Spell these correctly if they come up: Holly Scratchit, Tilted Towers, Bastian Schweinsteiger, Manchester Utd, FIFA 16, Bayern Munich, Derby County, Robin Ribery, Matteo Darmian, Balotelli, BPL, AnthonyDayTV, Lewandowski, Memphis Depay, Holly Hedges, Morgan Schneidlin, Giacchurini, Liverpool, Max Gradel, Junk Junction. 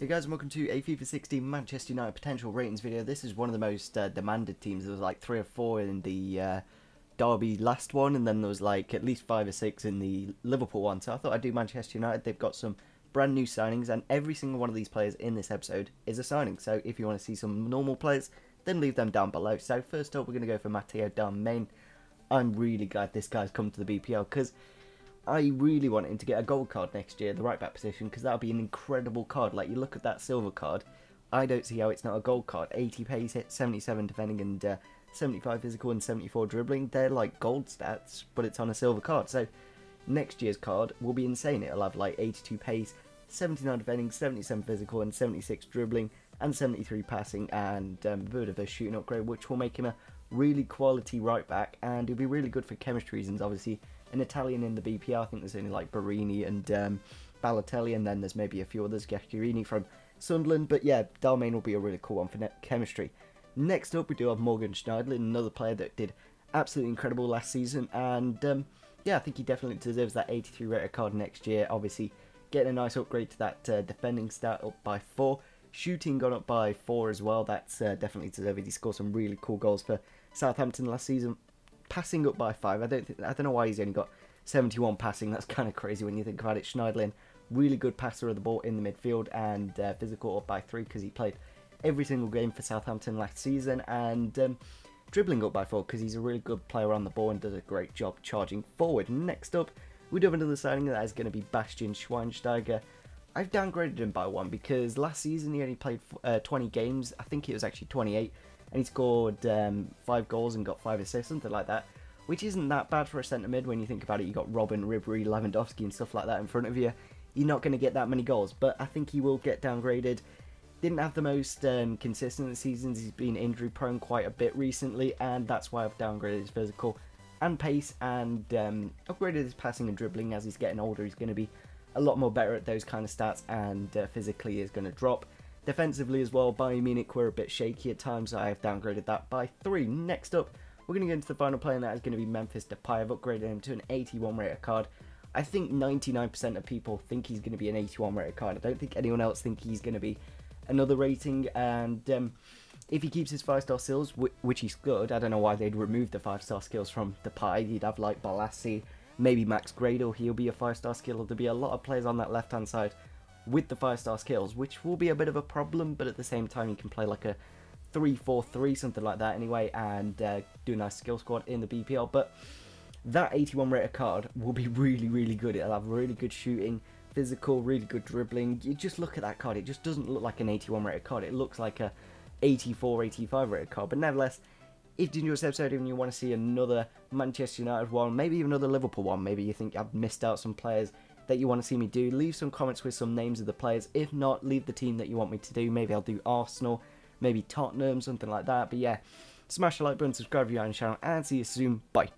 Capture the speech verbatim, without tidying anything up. Hey guys, and welcome to a FIFA sixteen Manchester United potential ratings video. This is one of the most uh, demanded teams. There was like three or four in the uh, Derby last one, and then there was like at least five or six in the Liverpool one. So I thought I'd do Manchester United. They've got some brand new signings, and every single one of these players in this episode is a signing. So if you want to see some normal players, then leave them down below. So first up, we're going to go for Matteo Darmian. I'm really glad this guy's come to the B P L because I really want him to get a gold card next year, the right-back position, because that would be an incredible card. Like, you look at that silver card, I don't see how it's not a gold card. eighty pace, seventy-seven defending, and uh, seventy-five physical, and seventy-four dribbling. They're, like, gold stats, but it's on a silver card. So, next year's card will be insane. It'll have, like, eighty-two pace, seventy-nine defending, seventy-seven physical, and seventy-six dribbling, and seventy-three passing, and a um, bit of a shooting upgrade, which will make him a really quality right-back, and it'll be really good for chemistry reasons, obviously. An Italian in the B P L, I think there's only like Barini and um, Balotelli, and then there's maybe a few others, Giacchurini from Sunderland, but yeah, Darmian will be a really cool one for net chemistry. Next up, we do have Morgan Schneidlin, another player that did absolutely incredible last season, and um, yeah, I think he definitely deserves that eighty-three rated card next year. Obviously, getting a nice upgrade to that uh, defending stat up by four, shooting gone up by four as well. That's uh, definitely deserved. He scored some really cool goals for Southampton last season. Passing up by five. I don't think, I don't know why he's only got seventy-one passing. That's kind of crazy when you think about it. Schneidlin, really good passer of the ball in the midfield, and uh, physical up by three because he played every single game for Southampton last season, and um, dribbling up by four because he's a really good player on the ball and does a great job charging forward. Next up, we do have another signing that is going to be Bastian Schweinsteiger. I've downgraded him by one because last season he only played uh, twenty games. I think it was actually twenty-eight. And he scored um, five goals and got five assists, something like that, which isn't that bad for a centre mid when you think about it. You got Robin Ribery, Lewandowski, and stuff like that in front of you. You're not going to get that many goals, but I think he will get downgraded. Didn't have the most um, consistent seasons. He's been injury prone quite a bit recently, and that's why I've downgraded his physical and pace and um, upgraded his passing and dribbling. As he's getting older, he's going to be a lot more better at those kind of stats, and uh, physically is going to drop. Defensively as well, Bayern Munich were a bit shaky at times, so I have downgraded that by three. Next up, we're going to go into the final player, and that is going to be Memphis Depay. I've upgraded him to an eighty-one rated card. I think ninety-nine percent of people think he's going to be an eighty-one rated card. I don't think anyone else thinks he's going to be another rating, and um, if he keeps his five-star skills, which he's good, I don't know why they'd remove the five-star skills from Depay. He'd have like Balassi, maybe Max Gradel, he'll be a five-star skill. There'll be a lot of players on that left-hand side with the five-star skills, which will be a bit of a problem, but at the same time you can play like a three four three, something like that anyway, and uh, do a nice skill squad in the B P L. But that eighty-one rated card will be really, really good. It'll have really good shooting, physical, really good dribbling. You just look at that card, it just doesn't look like an eighty-one rated card. It looks like a eighty-four, eighty-five rated card. But nevertheless, if you enjoyed this episode and you want to see another Manchester United one, maybe even another Liverpool one, maybe you think I've missed out some players that you want to see me do, leave some comments with some names of the players. If not, leave the team that you want me to do. Maybe I'll do Arsenal, maybe Tottenham, something like that. But yeah, smash the like button, subscribe if you aren't on the channel, and see you soon. Bye.